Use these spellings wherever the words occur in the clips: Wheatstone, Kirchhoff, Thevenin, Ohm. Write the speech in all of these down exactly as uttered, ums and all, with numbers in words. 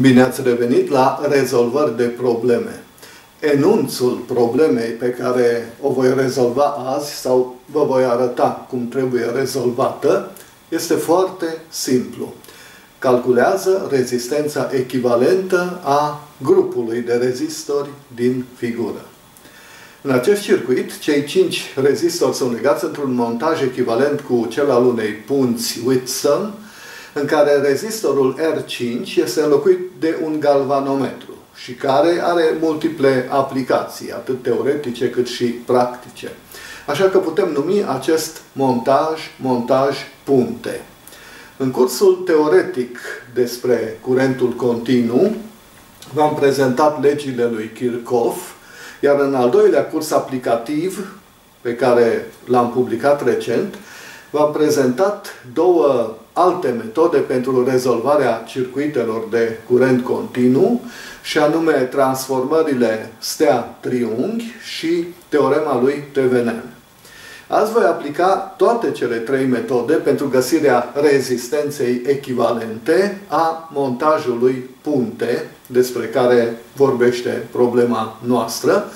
Bine ați revenit la rezolvări de probleme. Enunțul problemei pe care o voi rezolva azi sau vă voi arăta cum trebuie rezolvată este foarte simplu. Calculează rezistența echivalentă a grupului de rezistori din figură. În acest circuit, cei cinci rezistori sunt legați într-un montaj echivalent cu cel al unei punți Wheatstone, în care rezistorul R cinci este înlocuit de un galvanometru și care are multiple aplicații, atât teoretice cât și practice. Așa că putem numi acest montaj, montaj punte. În cursul teoretic despre curentul continuu, v-am prezentat legile lui Kirchhoff, iar în al doilea curs aplicativ, pe care l-am publicat recent, v-am prezentat două alte metode pentru rezolvarea circuitelor de curent continuu, și anume transformările stea-triunghi și teorema lui Thevenin. Azi voi aplica toate cele trei metode pentru găsirea rezistenței echivalente a montajului punte, despre care vorbește problema noastră.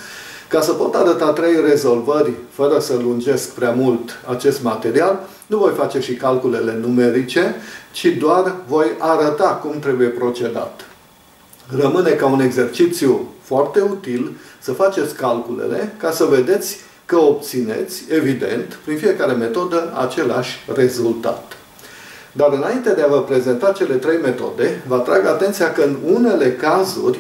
Ca să pot arăta trei rezolvări fără să lungesc prea mult acest material, nu voi face și calculele numerice, ci doar voi arăta cum trebuie procedat. Rămâne ca un exercițiu foarte util să faceți calculele ca să vedeți că obțineți, evident, prin fiecare metodă, același rezultat. Dar înainte de a vă prezenta cele trei metode, vă atrag atenția că în unele cazuri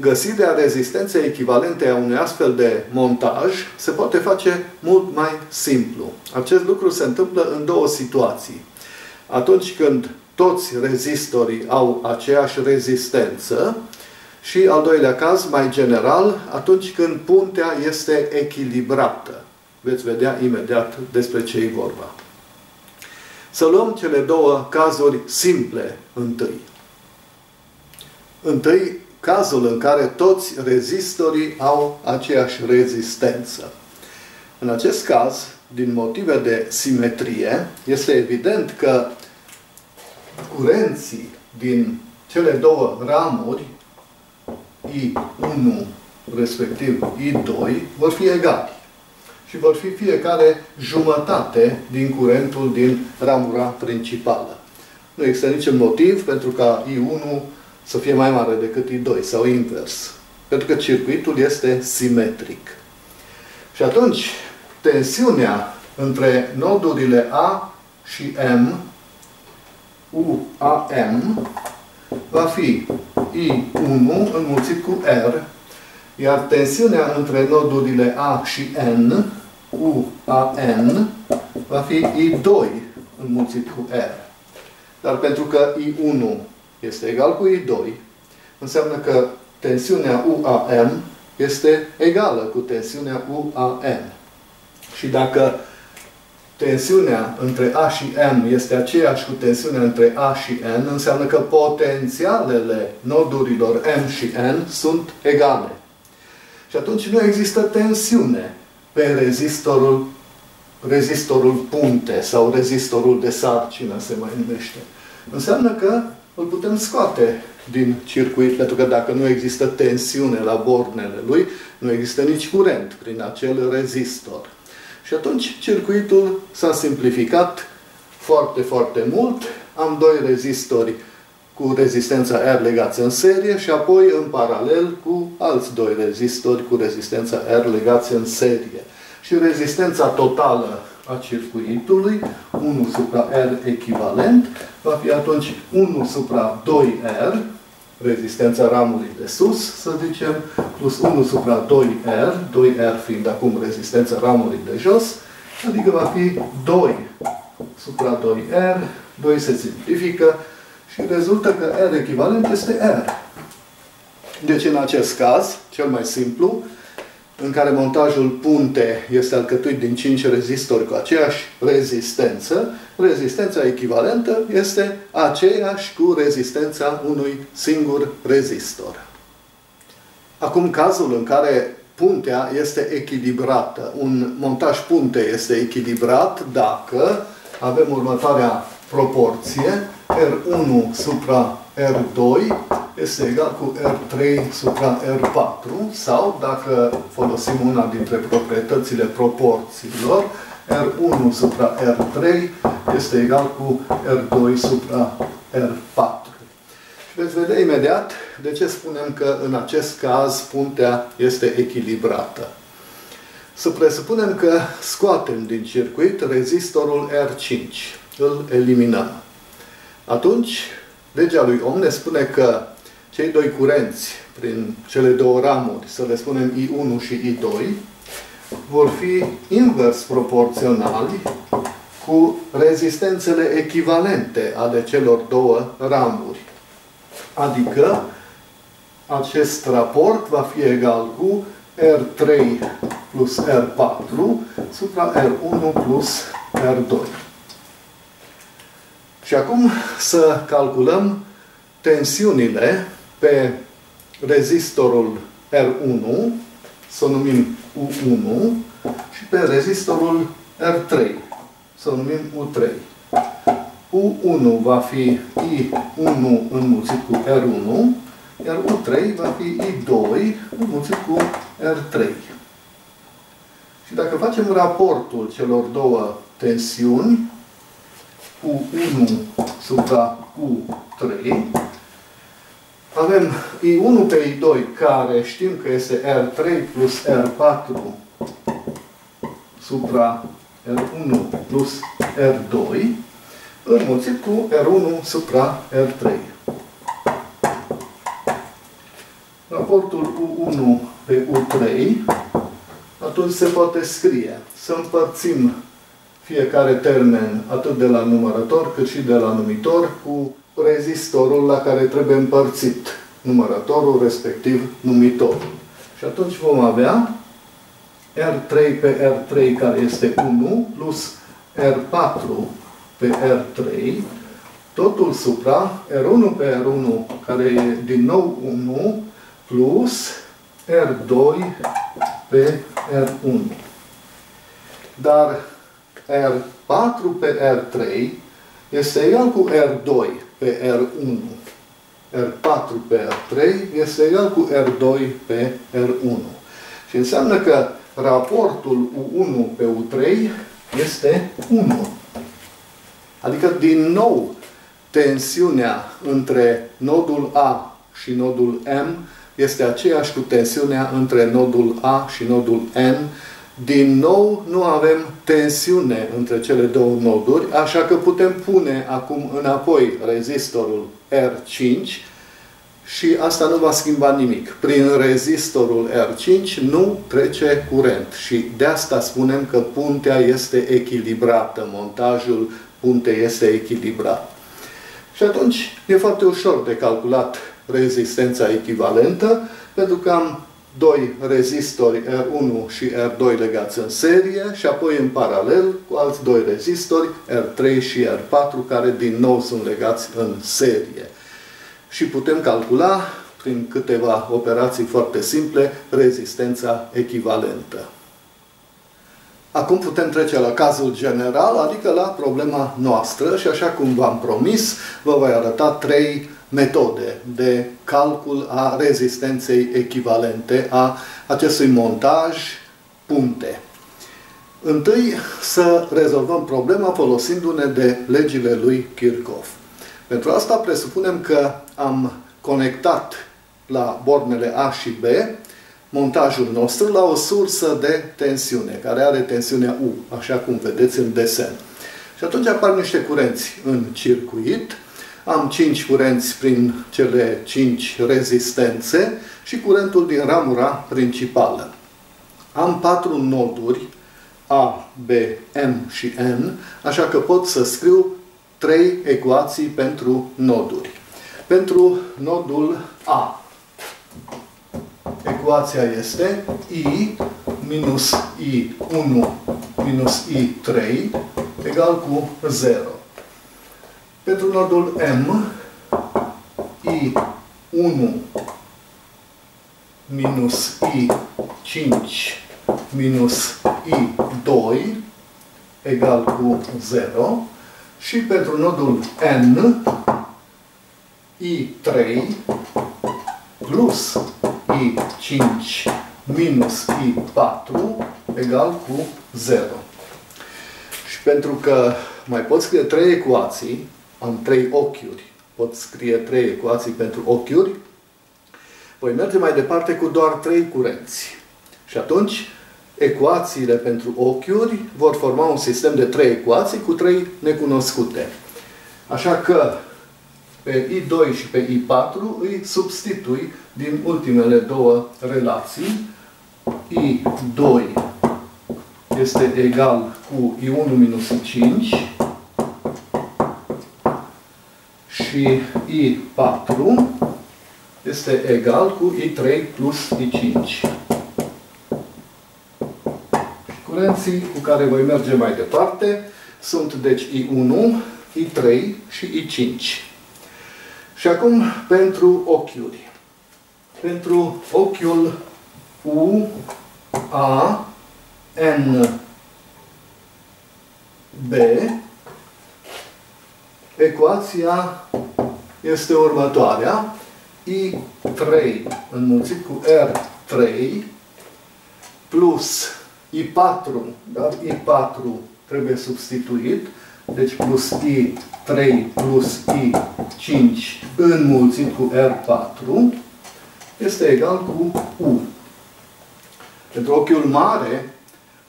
găsirea rezistenței echivalente a unui astfel de montaj se poate face mult mai simplu. Acest lucru se întâmplă în două situații. Atunci când toți rezistorii au aceeași rezistență și, al doilea caz, mai general, atunci când puntea este echilibrată. Veți vedea imediat despre ce e vorba. Să luăm cele două cazuri simple întâi. Întâi, cazul în care toți rezistorii au aceeași rezistență. În acest caz, din motive de simetrie, este evident că curenții din cele două ramuri, I unu respectiv I doi, vor fi egali și vor fi fiecare jumătate din curentul din ramura principală. Nu există niciun motiv pentru ca I unu să fie mai mare decât I doi sau invers, pentru că circuitul este simetric. Și atunci, tensiunea între nodurile A și M, U A M, va fi I unu înmulțit cu R, iar tensiunea între nodurile A și N, U A N, va fi I doi înmulțit cu R. Dar pentru că I unu este egal cu I doi, înseamnă că tensiunea U A M este egală cu tensiunea U A N. Și dacă tensiunea între A și M este aceeași cu tensiunea între A și N, înseamnă că potențialele nodurilor M și N sunt egale. Și atunci nu există tensiune pe rezistorul, rezistorul punte sau rezistorul de sarcină, se mai numește. Înseamnă că îl putem scoate din circuit, pentru că dacă nu există tensiune la bornele lui, nu există nici curent prin acel rezistor. Și atunci circuitul s-a simplificat foarte, foarte mult. Am doi rezistori cu rezistența R legați în serie și apoi în paralel cu alți doi rezistori cu rezistența R legați în serie. Și rezistența totală a circuitului, unu supra R echivalent, va fi atunci unu supra doi R, rezistența ramului de sus, să zicem, plus unu supra doi R, doi R fiind acum rezistența ramului de jos, adică va fi doi supra doi R, doi se simplifică și rezultă că R echivalent este R. Deci în acest caz, cel mai simplu, în care montajul punte este alcătuit din cinci rezistori cu aceeași rezistență, rezistența echivalentă este aceeași cu rezistența unui singur rezistor. Acum, cazul în care puntea este echilibrată. Un montaj punte este echilibrat dacă avem următoarea proporție: R unu supra R doi este egal cu R trei supra R patru, sau, dacă folosim una dintre proprietățile proporțiilor, R unu supra R trei este egal cu R doi supra R patru. Și veți vedea imediat de ce spunem că în acest caz puntea este echilibrată. Să presupunem că scoatem din circuit rezistorul R cinci. Îl eliminăm. Atunci, legea lui Ohm ne spune că cei doi curenți prin cele două ramuri, să le spunem I unu și I doi, vor fi invers proporționali cu rezistențele echivalente ale celor două ramuri. Adică, acest raport va fi egal cu R trei plus R patru supra R unu plus R doi. Și acum să calculăm tensiunile pe rezistorul R unu, să o numim U unu, și pe rezistorul R trei, să o numim U trei. U unu va fi I unu înmulțit cu R unu, iar U trei va fi I doi înmulțit cu R trei. Și dacă facem raportul celor două tensiuni, U unu supra U trei, avem I unu pe I doi, care știm că este R trei plus R patru supra R unu plus R doi, înmulțit cu R unu supra R trei. Raportul U unu pe U trei, atunci se poate scrie să împărțim fiecare termen, atât de la numărător cât și de la numitor, cu rezistorul la care trebuie împărțit numărătorul, respectiv numitorul. Și atunci vom avea R trei pe R trei, care este unu, plus R patru pe R trei, totul supra R unu pe R unu, care e din nou unu, plus R doi pe R unu. Dar R patru pe R trei este egal cu R doi pe R unu. R patru pe R trei este egal cu R doi pe R unu. Și înseamnă că raportul U unu pe U trei este unu. Adică, din nou, tensiunea între nodul A și nodul M este aceeași cu tensiunea între nodul A și nodul N. Din nou, nu avem tensiune între cele două noduri, așa că putem pune acum înapoi rezistorul R cinci și asta nu va schimba nimic. Prin rezistorul R cinci nu trece curent și de asta spunem că puntea este echilibrată, montajul puntei este echilibrat. Și atunci e foarte ușor de calculat rezistența echivalentă, pentru că am doi rezistori R unu și R doi legați în serie și apoi în paralel cu alți doi rezistori R trei și R patru, care din nou sunt legați în serie. Și putem calcula, prin câteva operații foarte simple, rezistența echivalentă. Acum putem trece la cazul general, adică la problema noastră, și așa cum v-am promis, vă voi arăta trei metode de calcul a rezistenței echivalente a acestui montaj punte. Întâi să rezolvăm problema folosindu-ne de legile lui Kirchhoff. Pentru asta presupunem că am conectat la bornele A și B montajul nostru la o sursă de tensiune, care are tensiunea U, așa cum vedeți în desen. Și atunci apar niște curenți în circuit. Am cinci curenți prin cele cinci rezistențe și curentul din ramura principală. Am patru noduri, A, B, M și N, așa că pot să scriu trei ecuații pentru noduri. Pentru nodul A, ecuația este I minus I unu minus I trei egal cu zero. Pentru nodul M, I unu minus I cinci minus I doi egal cu zero. Și pentru nodul N, I trei plus I cinci minus I patru egal cu zero. Și pentru că mai pot scrie trei ecuații, am trei ochiuri, pot scrie trei ecuații pentru ochiuri, voi merge mai departe cu doar trei curenți. Și atunci, ecuațiile pentru ochiuri vor forma un sistem de trei ecuații cu trei necunoscute. Așa că pe I doi și pe I patru îi substitui din ultimele două relații. I doi este egal cu I unu minus I cinci și I patru este egal cu I trei plus I cinci. Curenții cu care voi merge mai departe sunt deci I unu, I trei și I cinci. Și acum pentru ochiuri. Pentru ochiul U, A, N, B, ecuația este următoarea. I trei înmulțit cu R trei plus I patru, dar I patru trebuie substituit, deci plus I trei plus I cinci înmulțit cu R patru este egal cu U. Pentru ochiul mare,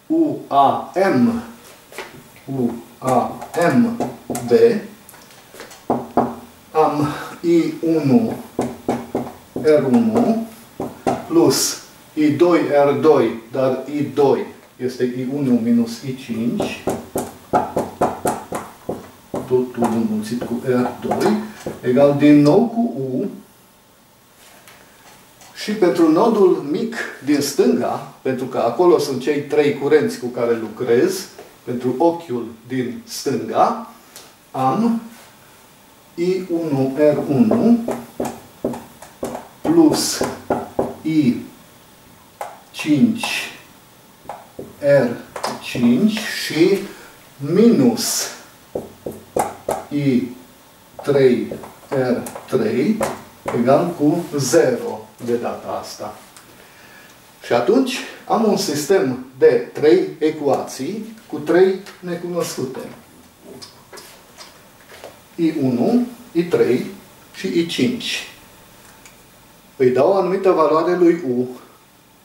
UAM, UAMB, am I unu R unu plus I doi R doi, dar I doi este I unu minus I cinci, totul înmulțit cu R doi, egal din nou cu U. Și pentru nodul mic din stânga, pentru că acolo sunt cei trei curenți cu care lucrez, pentru ochiul din stânga, am I unu R unu plus I cinci R cinci și minus I trei R trei egal cu zero de data asta. Și atunci am un sistem de trei ecuații cu trei necunoscute. I unu, I trei și I cinci. Îi dau o anumită valoare lui U,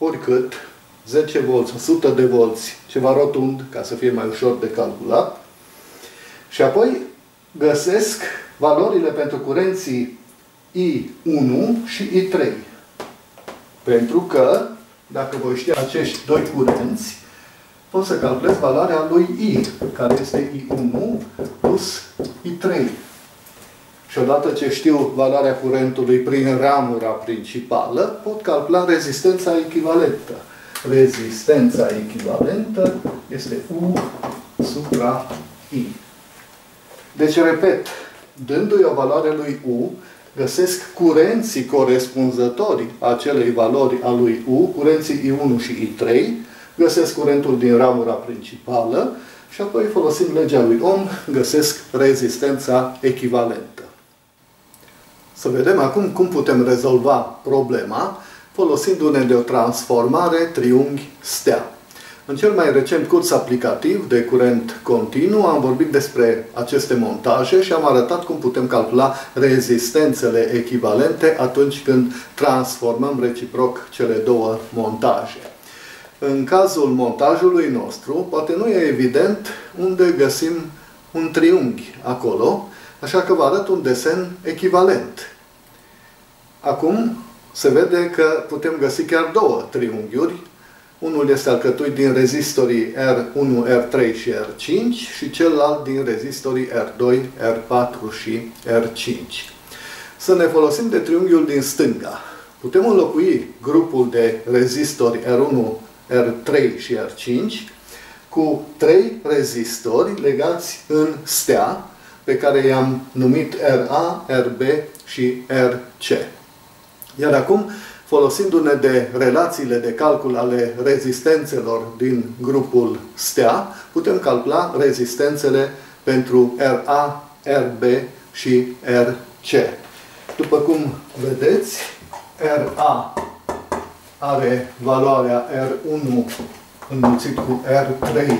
oricât, zece volți, o sută de volți, ceva rotund, ca să fie mai ușor de calculat. Și apoi găsesc valorile pentru curenții I unu și I trei. Pentru că, dacă voi ști acești doi curenți, pot să calculez valoarea lui I, care este I unu plus I trei. Și odată ce știu valoarea curentului prin ramura principală, pot calcula rezistența echivalentă. Rezistența echivalentă este U supra I. Deci, repet, dându-i o valoare lui U, găsesc curenții corespunzători acelei valori a lui U, curenții I unu și I trei, găsesc curentul din ramura principală și apoi, folosind legea lui Ohm, găsesc rezistența echivalentă. Să vedem acum cum putem rezolva problema folosindu-ne de o transformare triunghi-stea. În cel mai recent curs aplicativ de curent continuu am vorbit despre aceste montaje și am arătat cum putem calcula rezistențele echivalente atunci când transformăm reciproc cele două montaje. În cazul montajului nostru, poate nu e evident unde găsim un triunghi acolo, așa că vă arăt un desen echivalent. Acum se vede că putem găsi chiar două triunghiuri. Unul este alcătuit din rezistorii R unu, R trei și R cinci și celălalt din rezistorii R doi, R patru și R cinci. Să ne folosim de triunghiul din stânga. Putem înlocui grupul de rezistori R unu, R trei și R cinci cu trei rezistori legați în stea pe care i-am numit R A, R B și R C. Iar acum, folosindu-ne de relațiile de calcul ale rezistențelor din grupul stea, putem calcula rezistențele pentru R A, R B și R C. După cum vedeți, R A are valoarea R unu înmulțit cu R trei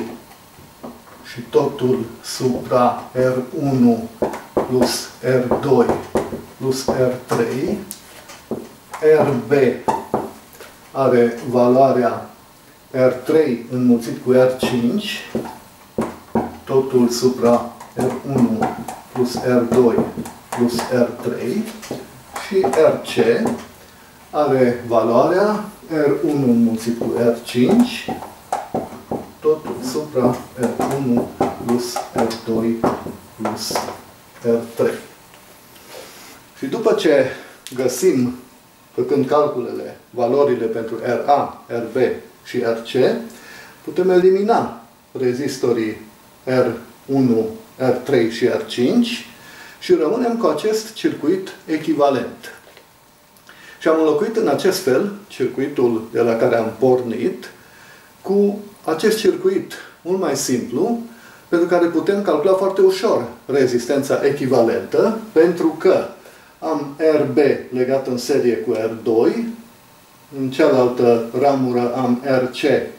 și totul supra R unu plus R doi plus R trei. R B are valoarea R trei înmulțit cu R cinci, totul supra R unu plus R doi plus R trei. Și R C are valoarea R unu înmulțit cu R cinci, totul supra R unu plus R doi plus R trei. Și după ce găsim, făcând calculele, valorile pentru R A, R B și R C, putem elimina rezistorii R unu, R trei și R cinci și rămânem cu acest circuit echivalent. Și am înlocuit în acest fel circuitul de la care am pornit cu acest circuit mult mai simplu, pentru care putem calcula foarte ușor rezistența echivalentă, pentru că am R B legat în serie cu R doi, în cealaltă ramură am R C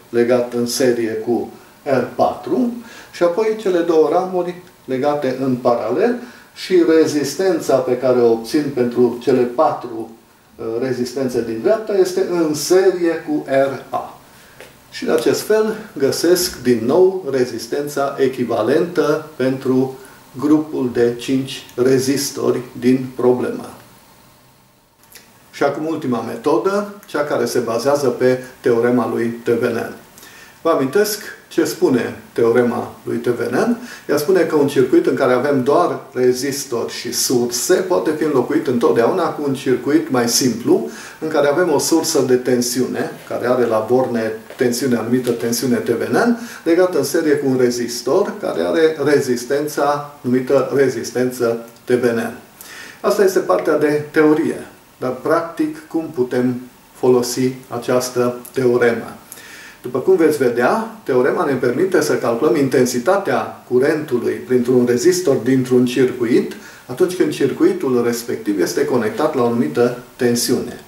legat în serie cu R patru și apoi cele două ramuri legate în paralel și rezistența pe care o obțin pentru cele patru rezistențe din dreapta este în serie cu R A. Și de acest fel găsesc din nou rezistența echivalentă pentru grupul de cinci rezistori din problemă. Și acum ultima metodă, cea care se bazează pe teorema lui Thevenin. Vă amintesc ce spune teorema lui Thevenin? Ea spune că un circuit în care avem doar rezistori și surse poate fi înlocuit întotdeauna cu un circuit mai simplu, în care avem o sursă de tensiune, care are la borne tensiune, anumită tensiune Thevenin, legată în serie cu un rezistor, care are rezistența, numită rezistență Thevenin. Asta este partea de teorie, dar practic cum putem folosi această teoremă. După cum veți vedea, teorema ne permite să calculăm intensitatea curentului printr-un rezistor dintr-un circuit, atunci când circuitul respectiv este conectat la o anumită tensiune.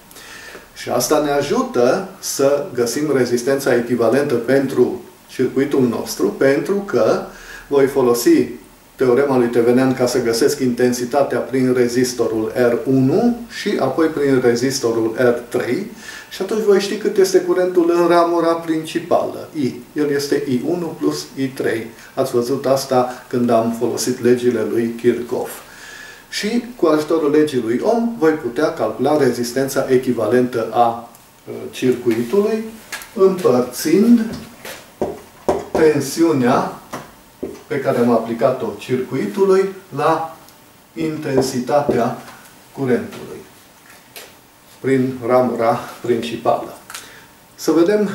Și asta ne ajută să găsim rezistența echivalentă pentru circuitul nostru, pentru că voi folosi teorema lui Thevenin ca să găsesc intensitatea prin rezistorul R unu și apoi prin rezistorul R trei și atunci voi ști cât este curentul în ramura principală, I. El este I unu plus I trei. Ați văzut asta când am folosit legile lui Kirchhoff. Și cu ajutorul legii lui Ohm voi putea calcula rezistența echivalentă a circuitului împărțind tensiunea pe care am aplicat-o circuitului la intensitatea curentului prin ramura principală. Să vedem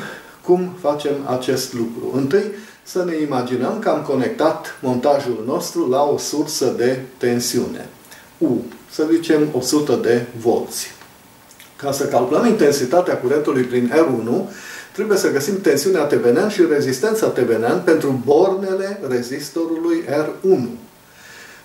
cum facem acest lucru. Întâi să ne imaginăm că am conectat montajul nostru la o sursă de tensiune. U, să zicem o sută de volți. Ca să calculăm intensitatea curentului prin R unu, trebuie să găsim tensiunea Thevenin și rezistența Thevenin pentru bornele rezistorului R unu.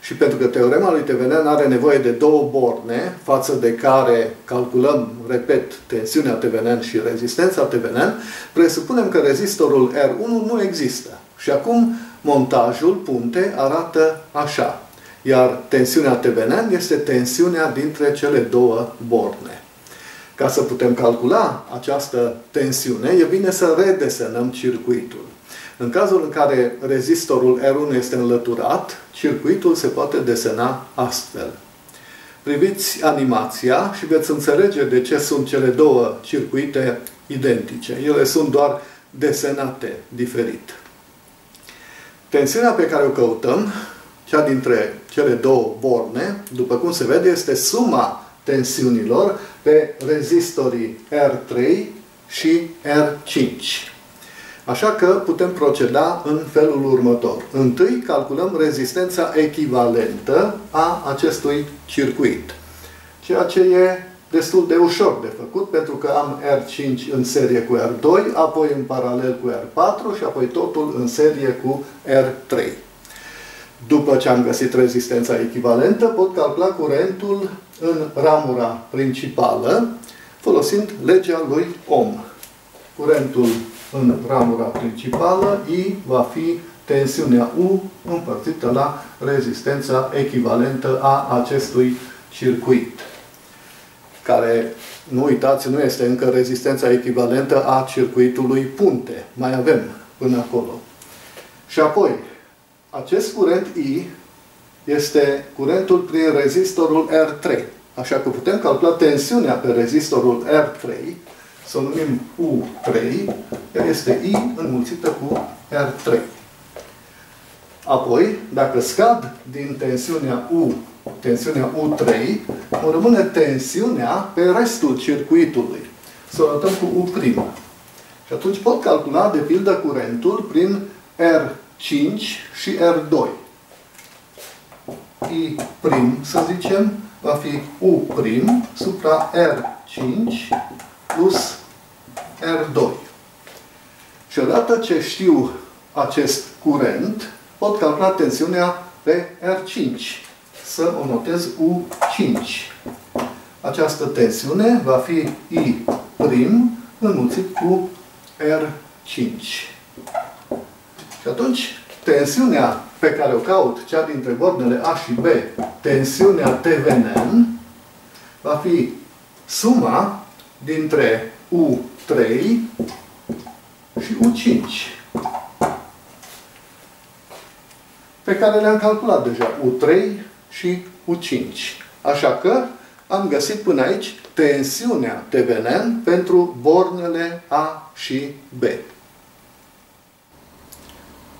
Și pentru că teorema lui Thevenin are nevoie de două borne, față de care calculăm, repet, tensiunea Thevenin și rezistența Thevenin, presupunem că rezistorul R unu nu există. Și acum montajul punte arată așa. Iar tensiunea Thevenin este tensiunea dintre cele două borne. Ca să putem calcula această tensiune, e bine să redesenăm circuitul. În cazul în care rezistorul R unu este înlăturat, circuitul se poate desena astfel. Priviți animația și veți înțelege de ce sunt cele două circuite identice. Ele sunt doar desenate diferit. Tensiunea pe care o căutăm, cea dintre cele două borne, după cum se vede, este suma tensiunilor pe rezistorii R trei și R cinci. Așa că putem proceda în felul următor. Întâi calculăm rezistența echivalentă a acestui circuit. Ceea ce e destul de ușor de făcut, pentru că am R cinci în serie cu R doi, apoi în paralel cu R patru și apoi totul în serie cu R trei. După ce am găsit rezistența echivalentă, pot calcula curentul în ramura principală, folosind legea lui Ohm. Curentul în ramura principală, I, va fi tensiunea U împărțită la rezistența echivalentă a acestui circuit. Care, nu uitați, nu este încă rezistența echivalentă a circuitului punte. Mai avem până acolo. Și apoi, acest curent I este curentul prin rezistorul R trei. Așa că putem calcula tensiunea pe rezistorul R trei, să o numim U trei, iar este I înmulțită cu R trei. Apoi, dacă scad din tensiunea U, tensiunea U trei, îmi rămâne tensiunea pe restul circuitului. Să o notăm cu U'. Și atunci pot calcula, de pildă, curentul prin R cinci și R doi. I', să zicem, va fi U' supra R cinci plus R doi. Și odată ce știu acest curent, pot calcula tensiunea pe R cinci. Să o notez U cinci. Această tensiune va fi I' înmulțit cu R cinci. Și atunci, tensiunea pe care o caut, cea dintre bornele A și B, tensiunea Thevenin, va fi suma dintre U trei și U cinci. Pe care le-am calculat deja, U trei și U cinci. Așa că am găsit până aici tensiunea Thevenin pentru bornele A și B.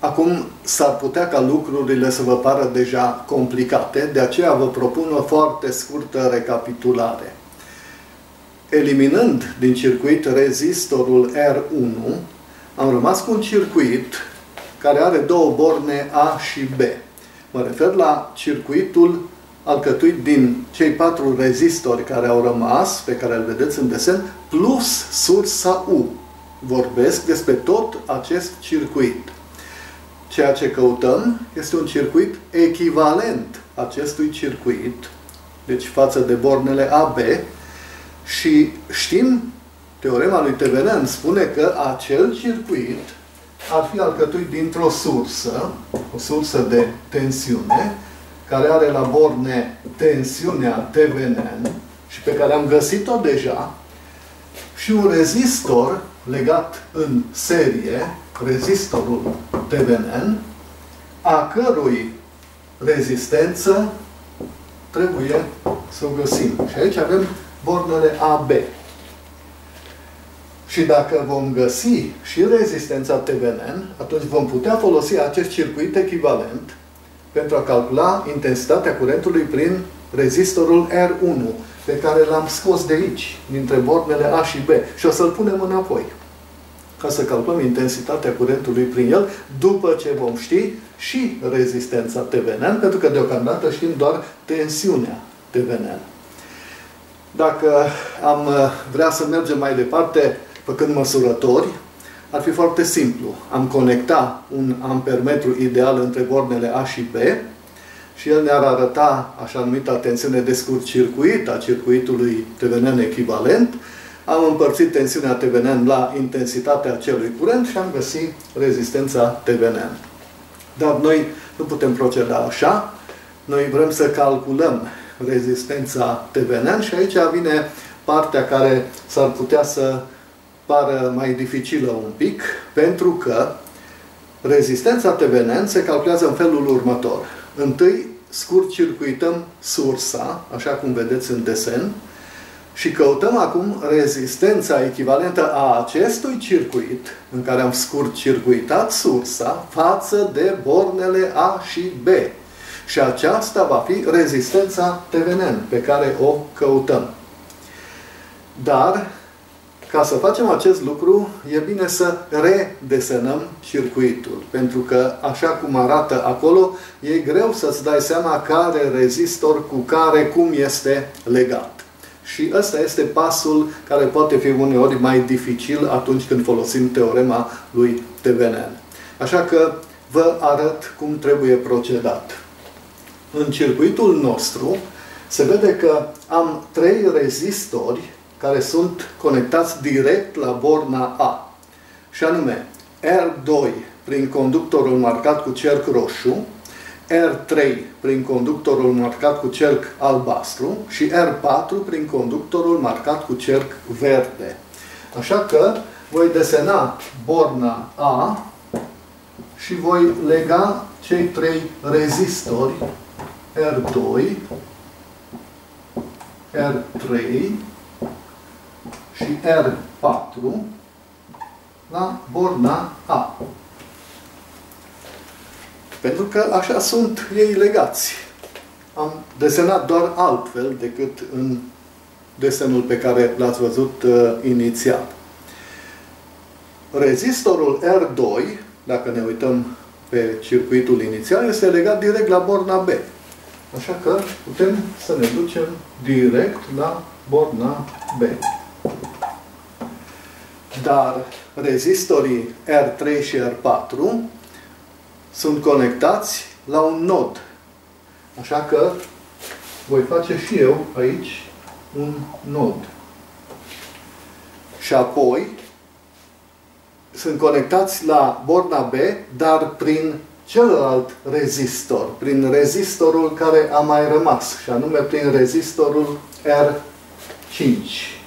Acum s-ar putea ca lucrurile să vă pară deja complicate, de aceea vă propun o foarte scurtă recapitulare. Eliminând din circuit rezistorul R unu, am rămas cu un circuit care are două borne A și B. Mă refer la circuitul alcătuit din cei patru rezistori care au rămas, pe care îl vedeți în desen, plus sursa U. Vorbesc despre tot acest circuit. Ceea ce căutăm este un circuit echivalent acestui circuit, deci față de bornele A B, și știm, teorema lui Thevenin spune că acel circuit ar fi alcătuit dintr-o sursă, o sursă de tensiune, care are la borne tensiunea Thevenin și pe care am găsit-o deja, și un rezistor legat în serie, rezistorul Thevenin, a cărui rezistență trebuie să o găsim. Și aici avem bornele A B. Și dacă vom găsi și rezistența Thevenin, atunci vom putea folosi acest circuit echivalent pentru a calcula intensitatea curentului prin rezistorul R unu, pe care l-am scos de aici, dintre bornele A și B. Și o să-l punem înapoi, ca să calculăm intensitatea curentului prin el, după ce vom ști și rezistența Thevenin, pentru că deocamdată știm doar tensiunea Thevenin. Dacă am vrea să mergem mai departe, făcând măsurători, ar fi foarte simplu. Am conecta un ampermetru ideal între bornele A și B și el ne-ar arăta așa numita tensiune de scurt circuit a circuitului Thevenin echivalent. Am împărțit tensiunea Thevenin la intensitatea acelui curent și am găsit rezistența Thevenin. Dar noi nu putem proceda așa. Noi vrem să calculăm rezistența Thevenin și aici vine partea care s-ar putea să pară mai dificilă un pic, pentru că rezistența Thevenin se calculează în felul următor. Întâi scurt-circuităm sursa, așa cum vedeți în desen, și căutăm acum rezistența echivalentă a acestui circuit, în care am scurt-circuitat sursa, față de bornele A și B. Și aceasta va fi rezistența Thevenin pe care o căutăm. Dar, ca să facem acest lucru, e bine să redesenăm circuitul. Pentru că, așa cum arată acolo, e greu să-ți dai seama care rezistor cu care, cum este legat. Și ăsta este pasul care poate fi uneori mai dificil atunci când folosim teorema lui Thevenin. Așa că vă arăt cum trebuie procedat. În circuitul nostru se vede că am trei rezistori care sunt conectați direct la borna A. Și anume, R doi prin conductorul marcat cu cerc roșu, R trei prin conductorul marcat cu cerc albastru și R patru prin conductorul marcat cu cerc verde. Așa că voi desena borna A și voi lega cei trei rezistori R doi, R trei și R patru la borna A. Pentru că așa sunt ei legați. Am desenat doar altfel decât în desenul pe care l-ați văzut uh, inițial. Rezistorul R doi, dacă ne uităm pe circuitul inițial, este legat direct la borna B. Așa că putem să ne ducem direct la borna B. Dar rezistorii R trei și R patru sunt conectați la un nod. Așa că voi face și eu aici un nod. Și apoi sunt conectați la borna B, dar prin celălalt rezistor, prin rezistorul care a mai rămas, și anume prin rezistorul R cinci.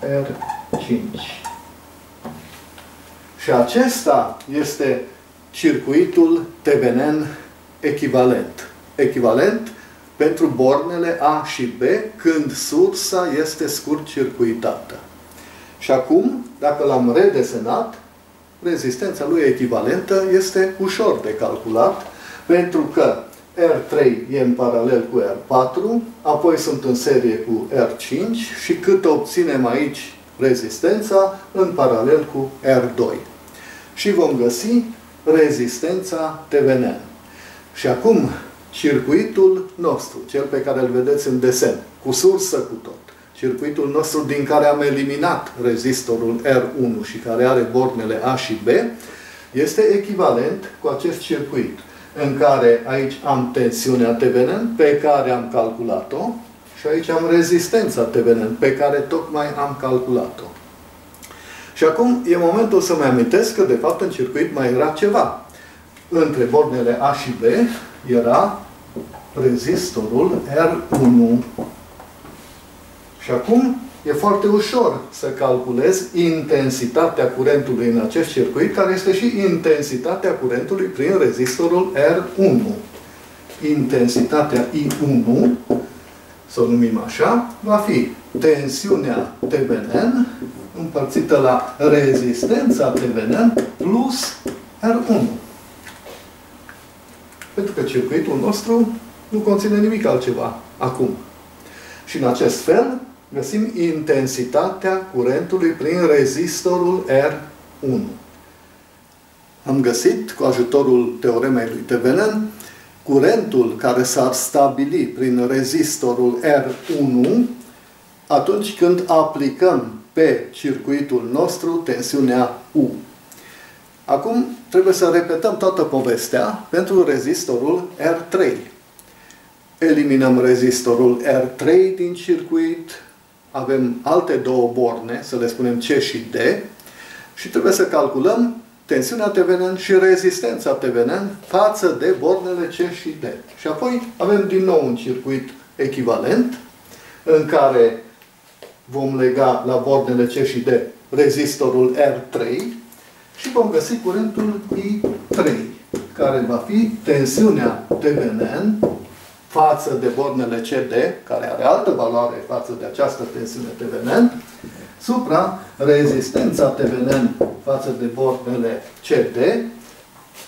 R cinci. Și acesta este circuitul Thevenin echivalent. Echivalent pentru bornele A și B când sursa este scurt-circuitată. Și acum, dacă l-am redesenat, rezistența lui echivalentă este ușor de calculat, pentru că R trei e în paralel cu R patru, apoi sunt în serie cu R cinci și cât obținem aici rezistența, în paralel cu R doi. Și vom găsi rezistența Thevenin. Și acum circuitul nostru, cel pe care îl vedeți în desen, cu sursă cu tot, circuitul nostru din care am eliminat rezistorul R unu și care are bornele A și B, este echivalent cu acest circuit în care aici am tensiunea Thevenin pe care am calculat-o și aici am rezistența Thevenin pe care tocmai am calculat-o. Și acum e momentul să-mi amintesc că de fapt în circuit mai era ceva. Între bornele A și B era rezistorul R unu. Și acum e foarte ușor să calculez intensitatea curentului în acest circuit, care este și intensitatea curentului prin rezistorul R unu. Intensitatea I unu, să o numim așa, va fi tensiunea Thevenin împărțită la rezistența Thevenin plus R unu. Pentru că circuitul nostru nu conține nimic altceva acum. Și în acest fel găsim intensitatea curentului prin rezistorul R unu. Am găsit, cu ajutorul teoremei lui Thevenin, curentul care s-ar stabili prin rezistorul R unu atunci când aplicăm pe circuitul nostru tensiunea U. Acum trebuie să repetăm toată povestea pentru rezistorul R trei. Eliminăm rezistorul R trei din circuit, avem alte două borne, să le spunem C și D, și trebuie să calculăm tensiunea Thevenin și rezistența Thevenin față de bornele C și D. Și apoi avem din nou un circuit echivalent, în care vom lega la bornele C și D rezistorul R trei și vom găsi curentul I trei, care va fi tensiunea Thevenin față de bornele C D, care are altă valoare față de această tensiune Thevenin, supra rezistența Thevenin față de bornele C D,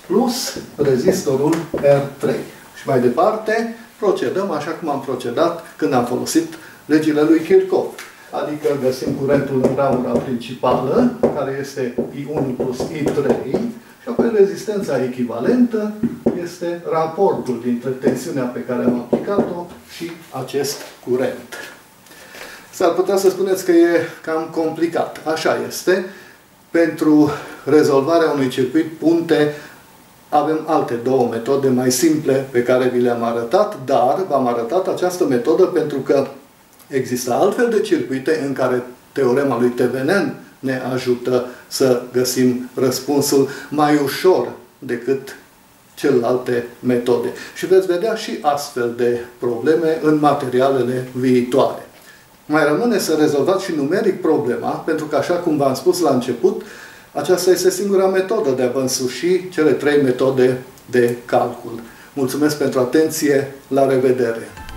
plus rezistorul R trei. Și mai departe, procedăm așa cum am procedat când am folosit legile lui Kirchhoff. Adică găsim curentul în ramura principală, care este I unu plus I trei, și apoi rezistența echivalentă este raportul dintre tensiunea pe care am aplicat-o și acest curent. S-ar putea să spuneți că e cam complicat. Așa este. Pentru rezolvarea unui circuit punte Avem alte două metode mai simple pe care vi le-am arătat, dar v-am arătat această metodă pentru că există altfel de circuite în care teorema lui Thevenin ne ajută să găsim răspunsul mai ușor decât celelalte metode. Și veți vedea și astfel de probleme în materialele viitoare. Mai rămâne să rezolvați și numeric problema, pentru că, așa cum v-am spus la început, aceasta este singura metodă de a vă însuși cele trei metode de calcul. Mulțumesc pentru atenție, la revedere!